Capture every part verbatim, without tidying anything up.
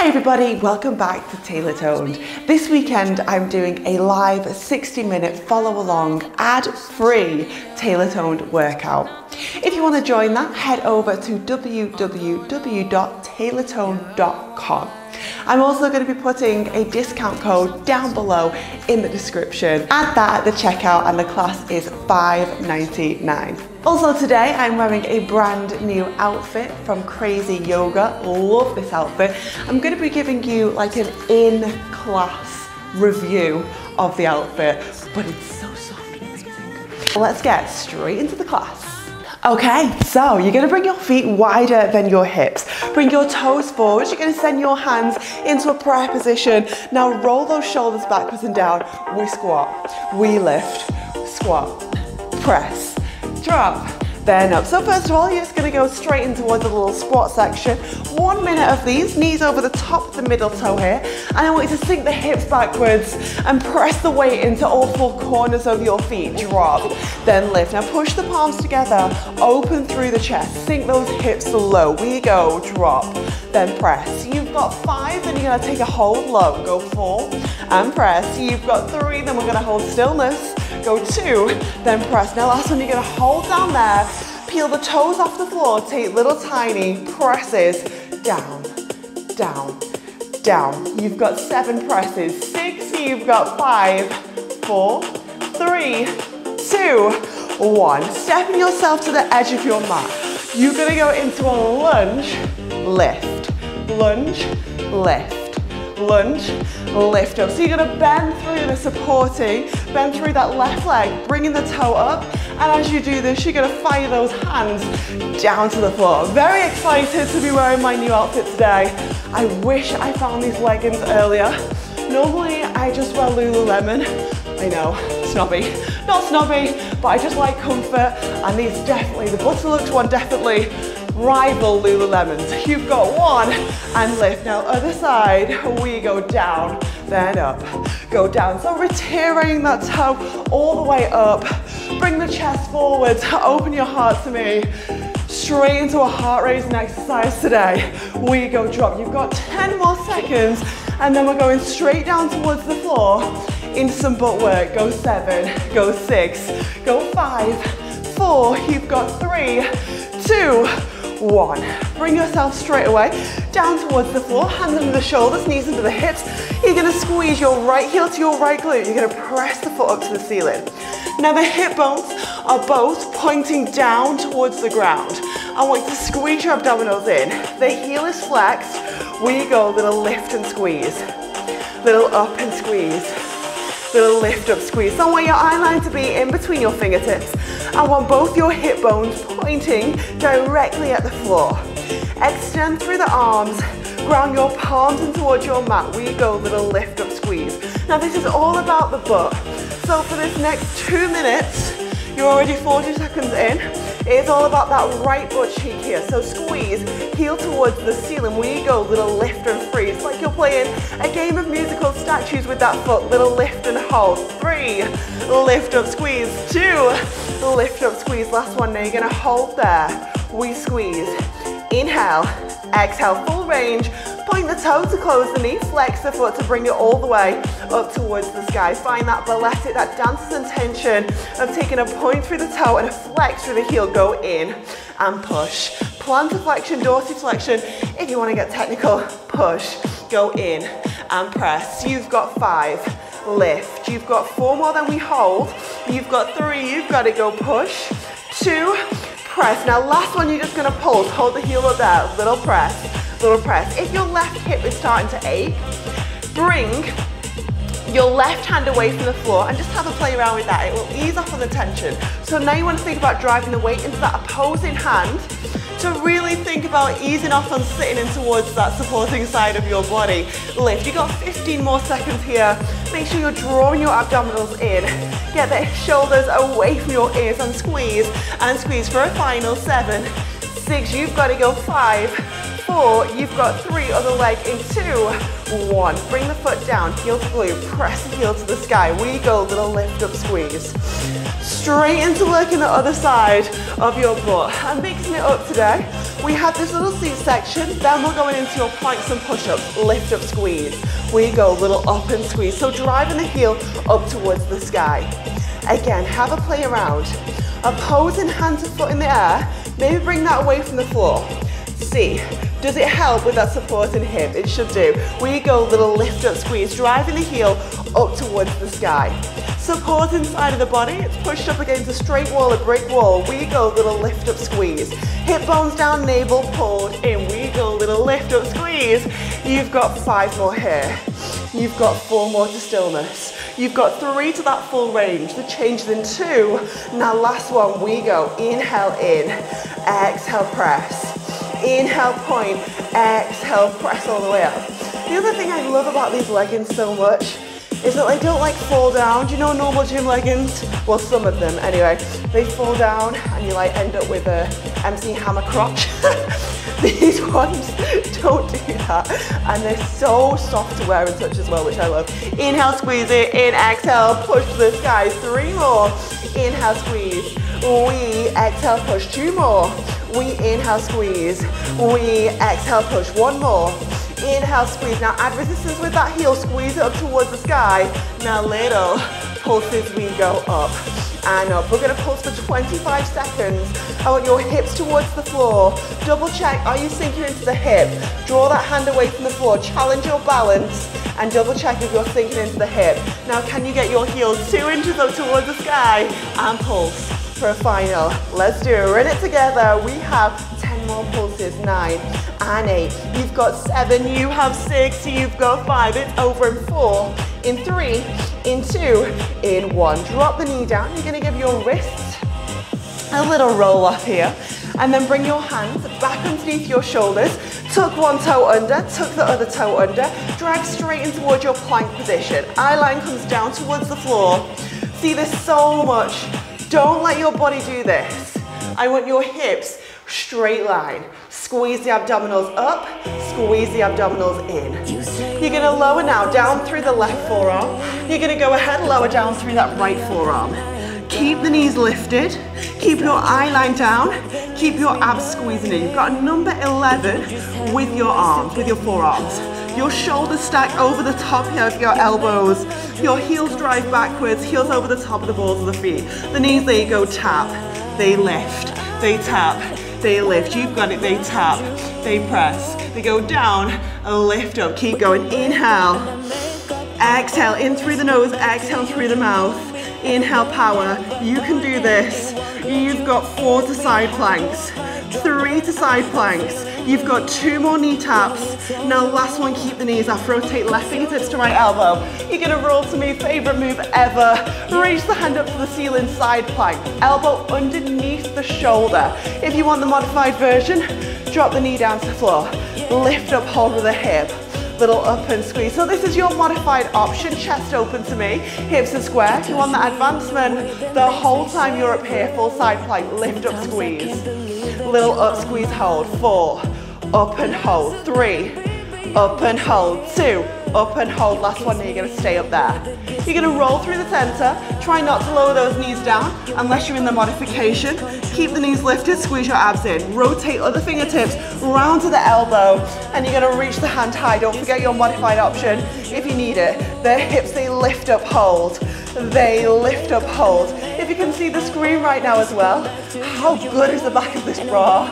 Hi everybody, welcome back to TaylorToned. This weekend I'm doing a live sixty minute follow along ad-free TaylorToned workout. If you want to join that, head over to w w w dot taylor toned dot com. I'm also going to be putting a discount code down below in the description. Add that at the checkout and the class is five ninety-nine. Also today I'm wearing a brand new outfit from C R Z Yoga. Love this outfit. I'm going to be giving you like an in-class review of the outfit, but it's so soft and amazing. Let's get straight into the class. Okay, so you're going to bring your feet wider than your hips. Bring your toes forward. You're going to send your hands into a prayer position. Now roll those shoulders backwards and down. We squat, we lift, squat, press, drop, then up. So first of all, you're just going to go straight in towards the little squat section. One minute of these, knees over the top of the middle toe here. And I want you to sink the hips backwards and press the weight into all four corners of your feet. Drop, then lift. Now push the palms together, open through the chest, sink those hips low. We go, drop, then press. You've got five, then you're going to take a hold low. Go four and press. You've got three, then we're going to hold stillness. Go two, then press. Now last one, you're going to hold down there. Peel the toes off the floor, take little tiny presses down, down, down. You've got seven presses, six, you've got five, four, three, two, one. Stepping yourself to the edge of your mat. You're gonna go into a lunge, lift, lunge, lift, lunge, lift up. So you're gonna bend through the supporting, bend through that left leg, bringing the toe up. And as you do this, you're gonna fire those hands down to the floor. Very excited to be wearing my new outfit today. I wish I found these leggings earlier. Normally, I just wear Lululemon. I know, snobby. Not snobby, but I just like comfort. And these definitely, the Butterlux one definitely rival Lululemon's. You've got one and lift. Now, other side, we go down, then up, go down. So retiring that toe all the way up. Bring the chest forward, open your heart to me. Straight into a heart raising exercise today. We go drop. You've got ten more seconds and then we're going straight down towards the floor into some butt work. Go seven, go six, go five, four. You've got three, two, one. Bring yourself straight away down towards the floor, hands under the shoulders, knees under the hips. You're gonna squeeze your right heel to your right glute. You're gonna press the foot up to the ceiling. Now the hip bones are both pointing down towards the ground. I want you to squeeze your abdominals in. The heel is flexed. We go, little lift and squeeze. Little up and squeeze. Little lift up squeeze. So I want your eye line to be in between your fingertips. I want both your hip bones pointing directly at the floor. Extend through the arms. Ground your palms in towards your mat. We go, little lift up squeeze. Now this is all about the butt. So for this next two minutes, you're already forty seconds in. It's all about that right butt cheek here. So squeeze, heel towards the ceiling. We go, little lift and freeze. It's like you're playing a game of musical statues with that foot. Little lift and hold. Three, lift up, squeeze. Two, lift up, squeeze. Last one, now you're gonna hold there. We squeeze. Inhale, exhale, full range. Point the toe to close the knee, flex the foot to bring it all the way up towards the sky. Find that balletic, that dances and tension of taking a point through the toe and a flex through the heel. Go in and push. Plantar flexion, dorsiflexion. If you want to get technical, push. Go in and press. You've got five. Lift. You've got four more than we hold. You've got three. You've got to go push. Two. Press. Now last one, you're just going to pulse. Hold the heel up there. Little press. Little press. If your left hip is starting to ache, bring your left hand away from the floor and just have a play around with that. It will ease off on the tension. So now you want to think about driving the weight into that opposing hand to really think about easing off and sitting in towards that supporting side of your body. Lift. You've got fifteen more seconds here. Make sure you're drawing your abdominals in. Get the shoulders away from your ears and squeeze and squeeze for a final seven, six. You've got to go five, four, you've got three, other leg in two, one. Bring the foot down, heel to glute, press the heel to the sky. We go, little lift up, squeeze. Straight into looking the other side of your butt. I'm mixing it up today. We have this little seat section, then we're going into your planks and push-ups, lift up, squeeze. We go, little up and squeeze. So driving the heel up towards the sky. Again, have a play around. Opposing hand to foot in the air, maybe bring that away from the floor. See, does it help with that supporting hip? It should do. We go, little lift up, squeeze, driving the heel up towards the sky. Supporting side of the body, it's pushed up against a straight wall, a brick wall. We go, little lift up, squeeze. Hip bones down, navel pulled in. We go, little lift up, squeeze. You've got five more here. You've got four more to stillness. You've got three to that full range. The change is in two. Now last one, we go. Inhale in, exhale press. Inhale point, exhale press all the way up. The other thing I love about these leggings so much is that they don't like fall down. Do you know normal gym leggings? Well, some of them anyway. They fall down and you like end up with a empty hammer crotch. These ones don't do that. And they're so soft to wear and touch as well, which I love. Inhale, squeeze it. In, exhale, push to the sky. Three more. Inhale, squeeze. We exhale, push. Two more. We inhale, squeeze. We exhale, push. One more. Inhale, squeeze. Now add resistance with that heel. Squeeze it up towards the sky. Now little pulses, we go up and up. We're going to pulse for twenty-five seconds. I want your hips towards the floor. Double check, are you sinking into the hip? Draw that hand away from the floor. Challenge your balance and double check if you're sinking into the hip. Now can you get your heels two inches up towards the sky and pulse for a final. Let's do it. We're in it together. We have ten more pulses. Nine and eight. You've got seven. You have six. You've got five. It's over in four, in three, in two, in one. Drop the knee down. You're going to give your wrists a little roll off here. And then bring your hands back underneath your shoulders. Tuck one toe under, tuck the other toe under. Drag straight in towards your plank position. Eye line comes down towards the floor. See this so much. Don't let your body do this. I want your hips straight line. Squeeze the abdominals up, squeeze the abdominals in. You're gonna lower now, down through the left forearm. You're gonna go ahead, lower down through that right forearm. Keep the knees lifted, keep your eye line down, keep your abs squeezing in. You've got number eleven with your arms, with your forearms. Your shoulders stack over the top of your elbows. Your heels drive backwards, heels over the top of the balls of the feet. The knees, they go tap, they lift, they tap, they lift. You've got it, they tap, they press. They go down and lift up. Keep going, inhale, exhale, in through the nose, exhale through the mouth. Inhale, power. You can do this. You've got four to side planks, three to side planks. You've got two more knee taps. Now last one, keep the knees up. Rotate left fingertips to right elbow. You're gonna roll to me, favorite move ever. Reach the hand up to the ceiling, side plank. Elbow underneath the shoulder. If you want the modified version, drop the knee down to the floor. Lift up, hold with the hip. Little up and squeeze. So this is your modified option, chest open to me, hips are square. If you want that advancement, the whole time you're up here, full side plank, lift up, squeeze. Little up, squeeze, hold, four, up and hold, three, up and hold, two, up and hold, last one, and you're gonna stay up there. You're gonna roll through the center, try not to lower those knees down unless you're in the modification. Keep the knees lifted, squeeze your abs in, rotate other fingertips round to the elbow, and you're gonna reach the hand high. Don't forget your modified option if you need it. The hips, they lift up, hold, they lift up, hold. If you can see the screen right now as well, how good is the back of this bra?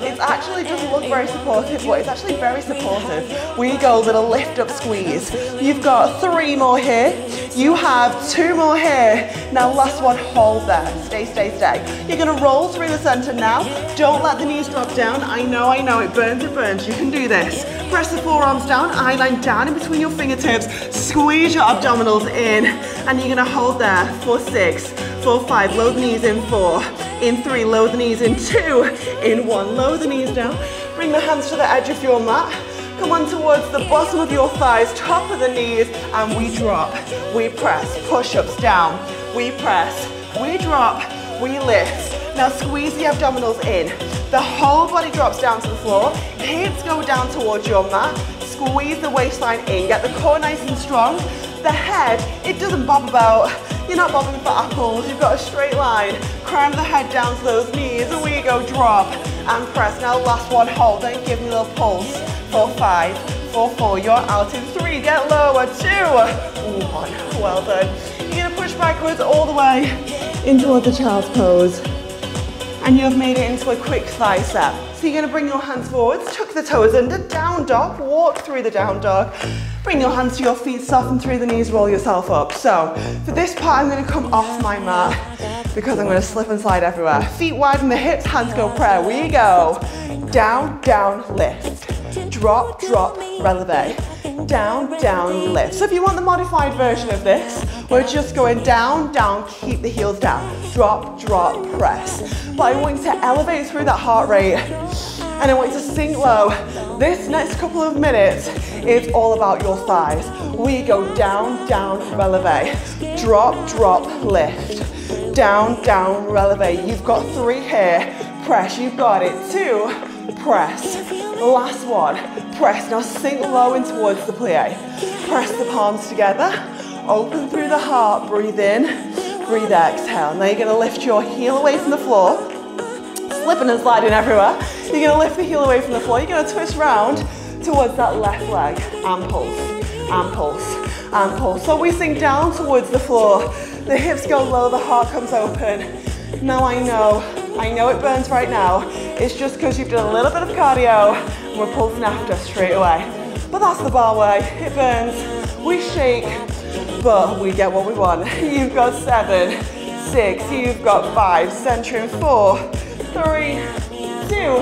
It actually doesn't look very supportive, but it's actually very supportive. We go, little lift up, squeeze. You've got three more here. You have two more here. Now last one, hold there. Stay, stay, stay. You're gonna roll through the center now. Don't let the knees drop down. I know, I know, it burns, it burns. You can do this. Press the forearms down, eye line down in between your fingertips. Squeeze your abdominals in, and you're gonna hold there for six, four, five, load the knees in, four, in three, load the knees in, two, in one, lower the knees down, bring the hands to the edge of your mat, come on towards the bottom of your thighs, top of the knees, and we drop, we press, push-ups down, we press, we drop, we lift. Now squeeze the abdominals in. The whole body drops down to the floor. Hips go down towards your mat. Squeeze the waistline in. Get the core nice and strong. The head, it doesn't bob about. You're not bobbing for apples. You've got a straight line. Cram the head down to those knees. Away you go. Drop and press. Now last one. Hold. Then give me a little pulse. Four, five, four, four. You're out in three. Get lower. Two, one. Well done. You're going to push backwards all the way in towards the child's pose. And you have made it into a quick thigh step. So you're gonna bring your hands forwards, tuck the toes under, down dog, walk through the down dog. Bring your hands to your feet, soften through the knees, roll yourself up. So for this part, I'm gonna come off my mat because I'm gonna slip and slide everywhere. Feet widen the hips, hands go prayer. We go. Down, down, lift. Drop, drop, releve. Down, down, lift. So if you want the modified version of this, we're just going down, down, keep the heels down. Drop, drop, press. But I want you to elevate through that heart rate. And I want you to sink low. This next couple of minutes is all about your thighs. We go down, down, releve. Drop, drop, lift. Down, down, releve. You've got three here. Press, you've got it. Two, press. Last one, press. Now sink low in towards the plie. Press the palms together. Open through the heart, breathe in, breathe exhale. Now you're gonna lift your heel away from the floor, slipping and sliding everywhere. You're gonna lift the heel away from the floor, you're gonna twist round towards that left leg, and pulse, and pulse, and pulse. So we sink down towards the floor, the hips go low, the heart comes open. Now I know, I know it burns right now, it's just because you've done a little bit of cardio, and we're pulsing after straight away. But that's the bar way, it burns, we shake, but we get what we want. You've got seven, six, you've got five, center in four, three, two,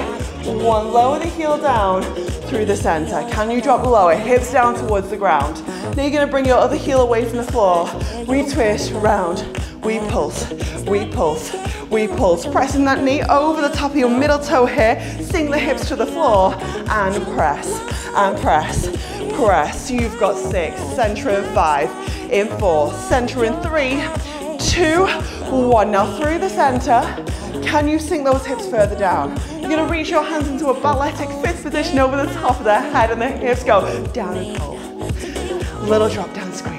one. Lower the heel down through the center. Can you drop lower? Hips down towards the ground. Now you're gonna bring your other heel away from the floor. We twist round, we pulse, we pulse, we pulse. Pressing that knee over the top of your middle toe here. Sink the hips to the floor and press, and press, press. You've got six, center in five, in four, center in three, two, one. Now through the center, can you sink those hips further down? You're gonna reach your hands into a balletic fist position over the top of their head and the hips go down and pull. Little drop down squeeze.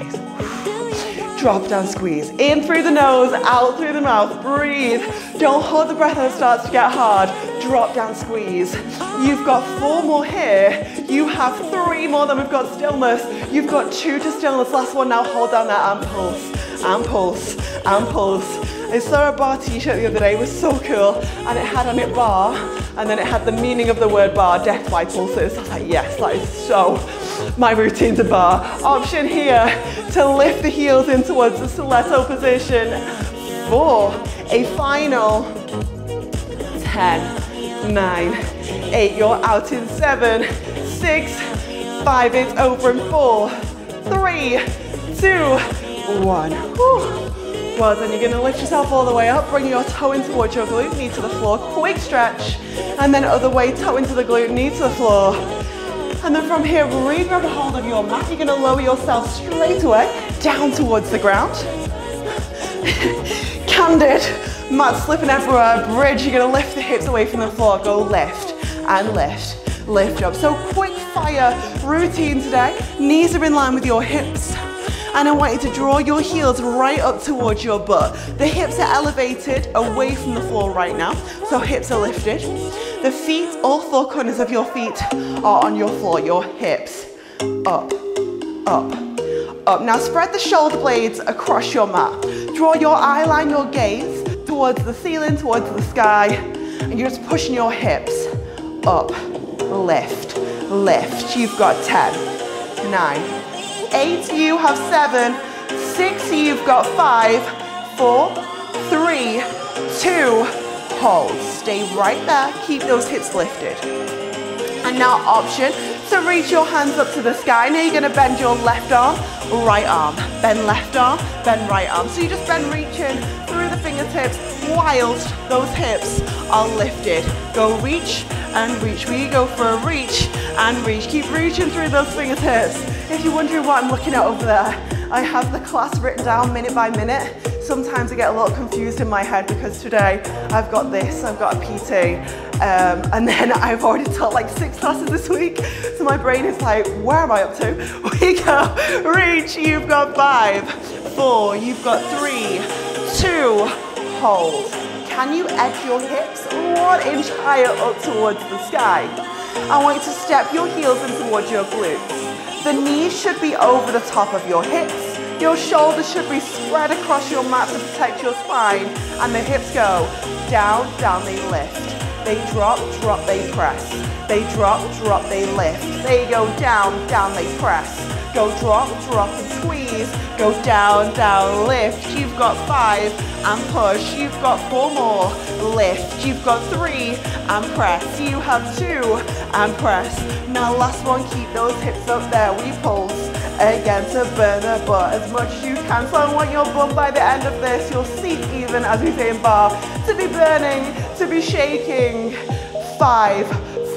Drop down squeeze. In through the nose, out through the mouth, breathe. Don't hold the breath as it starts to get hard. Drop down squeeze. You've got four more here. You have three more than we've got stillness. You've got two to stillness. Last one now, hold down that and pulse, and pulse, and pulse. I saw a bar t-shirt the other day, it was so cool, and it had on it bar, and then it had the meaning of the word bar, death by pulses. I was like, yes, that is so my routine to bar. Option here to lift the heels in towards the stiletto position for a final ten, nine, eight, you're out in seven, six, five, it's over in four, three, two, one. Whew. Well done, you're gonna lift yourself all the way up, bring your toe in towards your glute, knee to the floor, quick stretch, and then other way, toe into the glute, knee to the floor. And then from here, re-grab a hold of your mat, you're gonna lower yourself straight away, down towards the ground. Candid, mat slipping everywhere, bridge, you're gonna lift the hips away from the floor, go lift and lift, lift up. So quick fire routine today, knees are in line with your hips. And I want you to draw your heels right up towards your butt. The hips are elevated away from the floor right now, so hips are lifted. The feet, all four corners of your feet are on your floor, your hips up, up, up. Now spread the shoulder blades across your mat. Draw your eye line, your gaze towards the ceiling, towards the sky, and you're just pushing your hips up, lift, lift. You've got ten, nine, eight, you have seven, six, you've got five, four, three, two, hold. Stay right there, keep those hips lifted. now option to reach your hands up to the sky. Now you're gonna bend your left arm, right arm, bend left arm, bend right arm. So you just bend reaching through the fingertips whilst those hips are lifted. Go reach and reach. We go for a reach and reach. Keep reaching through those fingertips. If you're wondering what I'm looking at over there, I have the class written down minute by minute. Sometimes I get a little confused in my head because today I've got this, I've got a P T, um, and then I've already taught like six classes this week. So my brain is like, where am I up to? We go, reach, you've got five, four, you've got three, two, hold. Can you edge your hips one inch higher up towards the sky? I want you to step your heels in towards your glutes. The knees should be over the top of your hips. Your shoulders should be spread across your mat to protect your spine, and the hips go down, down, they lift. They drop, drop, they press. They drop, drop, they lift. They go down, down, they press. Go drop, drop, and squeeze. Go down, down, lift. You've got five, and push. You've got four more, lift. You've got three, and press. You have two, and press. Now last one, keep those hips up there. We pulse. Again, to burn the butt as much as you can. So I want your bum by the end of this, your seat even, as we say in bar, to be burning, to be shaking. Five,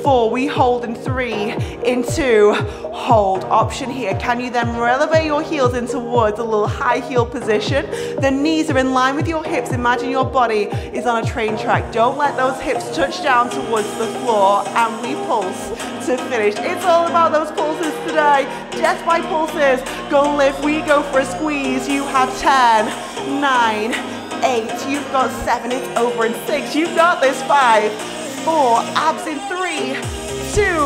four, we hold in three, in two, hold. Option here, can you then elevate your heels in towards a little high heel position? The knees are in line with your hips. Imagine your body is on a train track. Don't let those hips touch down towards the floor, and we pulse to finish. It's all about those pulses today. Death by pulses. Go lift, we go for a squeeze. You have ten, nine, eight, you've got seven, it's over in six. You've got this, five, four, abs in three, two,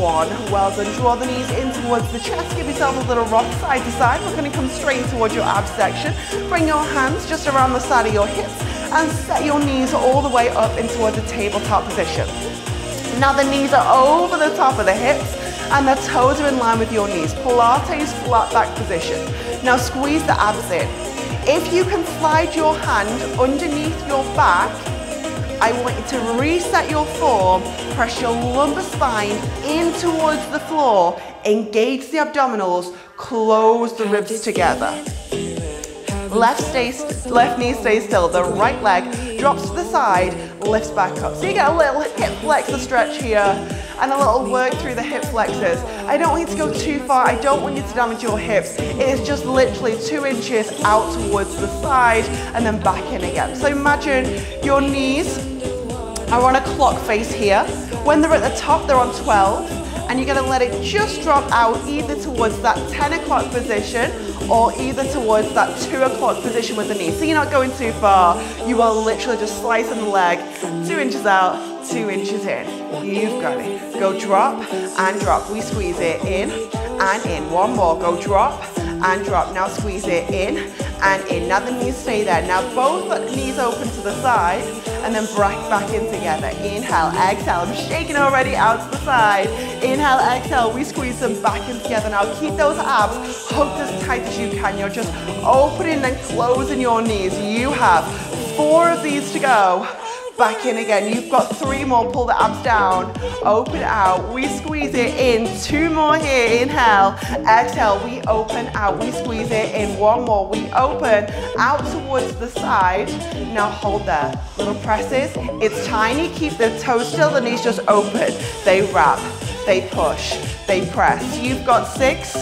one. Well done, draw the knees in towards the chest. Give yourself a little rock side to side. We're gonna come straight towards your abs section. Bring your hands just around the side of your hips and set your knees all the way up in towards the tabletop position. Now the knees are over the top of the hips and the toes are in line with your knees. Pilates flat back position. Now squeeze the abs in. If you can slide your hand underneath your back, I want you to reset your form, press your lumbar spine in towards the floor, engage the abdominals, close the ribs together. Left, stay, left knee stays still, the right leg drops to the side, lifts back up. So you get a little hip flexor stretch here and a little work through the hip flexors. I don't want you to go too far, I don't want you to damage your hips. It is just literally two inches out towards the side and then back in again. So imagine your knees are on a clock face here. When they're at the top, they're on twelve. And you're gonna let it just drop out either towards that ten o'clock position or either towards that two o'clock position with the knee. So you're not going too far. You are literally just slicing the leg, two inches out, two inches in. You've got it. Go drop and drop. We squeeze it in and in. One more, go drop and drop. Now squeeze it in and in. Now the knees stay there. Now both knees open to the side and then back in together. Inhale, exhale. I'm shaking already out to the side. Inhale, exhale. We squeeze them back in together. Now keep those abs hooked as tight as you can. You're just opening and closing your knees. You have four of these to go. Back in again. You've got three more. Pull the abs down. Open out. We squeeze it in. Two more here. Inhale. Exhale. We open out. We squeeze it in. One more. We open out towards the side. Now hold there. Little presses. It's tiny. Keep the toes still. The knees just open. They wrap. They push. They press. You've got six,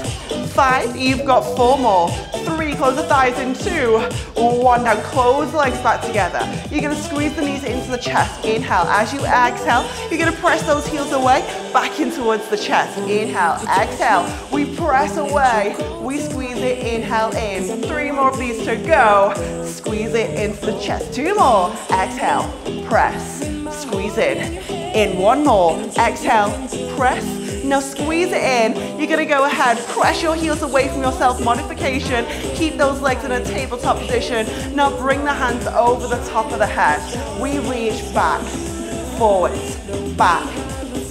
five. You've got four more. Three. Close the thighs in. Two. One. Now close the legs back together. You're going to squeeze the knees in to the chest. Inhale. As you exhale, you're going to press those heels away, back in towards the chest. Inhale, exhale. We press away. We squeeze it. Inhale in. Three more of these to go. Squeeze it into the chest. Two more. Exhale. Press. Squeeze in. In. One more. Exhale. Press. Now squeeze it in. You're gonna go ahead, press your heels away from yourself, modification. Keep those legs in a tabletop position. Now bring the hands over the top of the head. We reach back, forwards, back,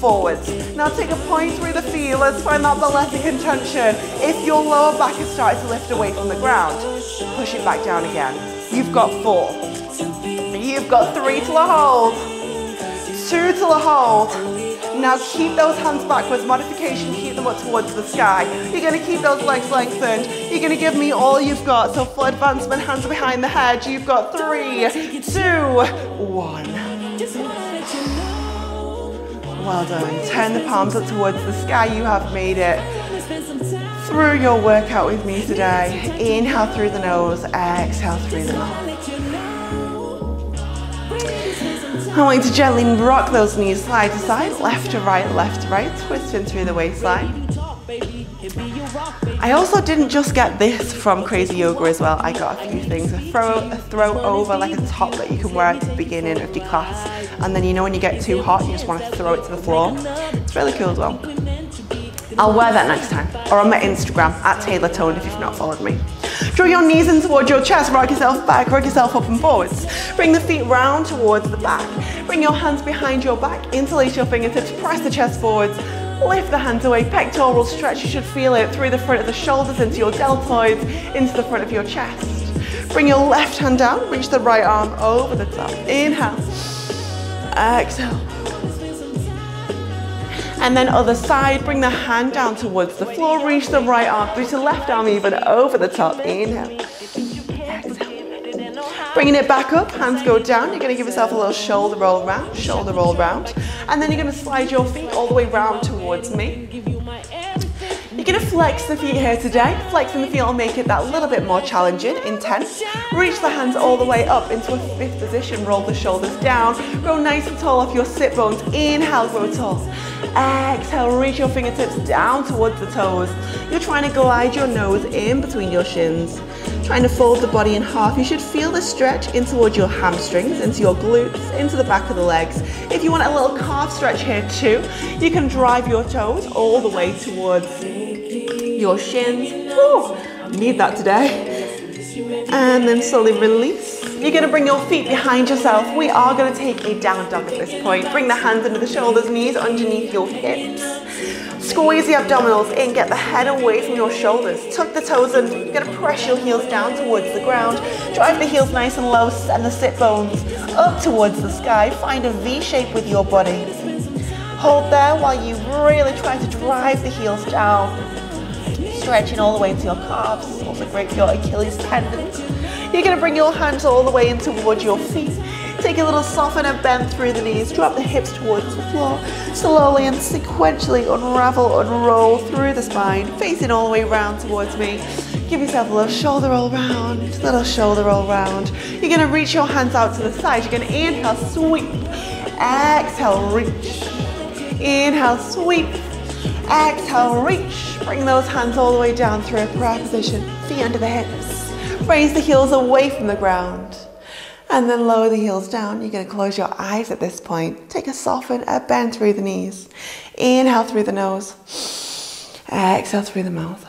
forwards. Now take a point through the feet. Let's find that balletic contention. If your lower back is starting to lift away from the ground, push it back down again. You've got four. You've got three till a hold, two till a hold. Now keep those hands backwards. Modification, keep them up towards the sky. You're gonna keep those legs lengthened. You're gonna give me all you've got. So full advancement, hands behind the head. You've got three, two, one. Well done. Turn the palms up towards the sky. You have made it through your workout with me today. Inhale through the nose, exhale through the mouth. I want you to gently rock those knees side to side, left to right, left to right, twisting through the waistline. I also didn't just get this from C R Z Yoga as well. I got a few things. A throw, a throw over, like a top that you can wear at the beginning of your class. And then you know when you get too hot, you just want to throw it to the floor. It's really cool as well. I'll wear that next time, or on my Instagram, at TaylorToned if you've not followed me. Draw your knees in towards your chest, rock yourself back, rock yourself up and forwards. Bring the feet round towards the back. Bring your hands behind your back, interlace your fingertips, press the chest forwards, lift the hands away, pectoral stretch, you should feel it through the front of the shoulders, into your deltoids, into the front of your chest. Bring your left hand down, reach the right arm over the top. Inhale, exhale. And then other side, bring the hand down towards the floor, reach the right arm, reach the left arm even over the top. Inhale, exhale. Bringing it back up, hands go down. You're gonna give yourself a little shoulder roll round, shoulder roll round. And then you're gonna slide your feet all the way round towards me. You're gonna flex the feet here today. Flexing the feet will make it that little bit more challenging, intense. Reach the hands all the way up into a fifth position. Roll the shoulders down. Grow nice and tall off your sit bones. Inhale, grow tall. Exhale, reach your fingertips down towards the toes. You're trying to glide your nose in between your shins. Trying to fold the body in half. You should feel the stretch in towards your hamstrings, into your glutes, into the back of the legs. If you want a little calf stretch here too, you can drive your toes all the way towards your shins. Woo, need that today. And then slowly release. You're gonna bring your feet behind yourself. We are gonna take a down dog at this point. Bring the hands under the shoulders, knees underneath your hips. Squeeze the abdominals in, get the head away from your shoulders. Tuck the toes in, you're gonna press your heels down towards the ground. Drive the heels nice and low, send the sit bones up towards the sky. Find a V shape with your body. Hold there while you really try to drive the heels down. Stretching all the way into your calves, also break your Achilles tendons. You're going to bring your hands all the way in towards your feet. Take a little soften and bend through the knees. Drop the hips towards the floor. Slowly and sequentially unravel and roll through the spine, facing all the way round towards me. Give yourself a little shoulder roll round, little shoulder roll round. You're going to reach your hands out to the side. You're going to inhale, sweep. Exhale, reach. Inhale, sweep. Exhale, reach. Bring those hands all the way down through a prayer position. Feet under the hips. Raise the heels away from the ground. And then lower the heels down. You're going to close your eyes at this point. Take a soften, a bend through the knees. Inhale through the nose. Exhale through the mouth.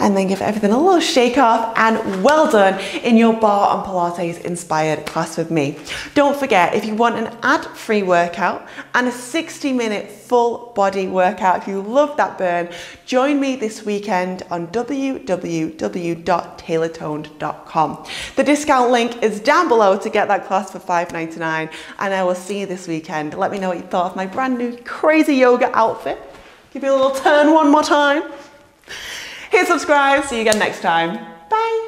And then give everything a little shake off, and well done in your bar and Pilates inspired class with me. Don't forget, if you want an ad-free workout and a sixty minute full body workout, if you love that burn, join me this weekend on w w w dot taylor toned dot com. The discount link is down below to get that class for five ninety-nine, and I will see you this weekend. Let me know what you thought of my brand new C R Z Yoga outfit. Give you a little turn one more time. Hit subscribe, see you again next time. Bye.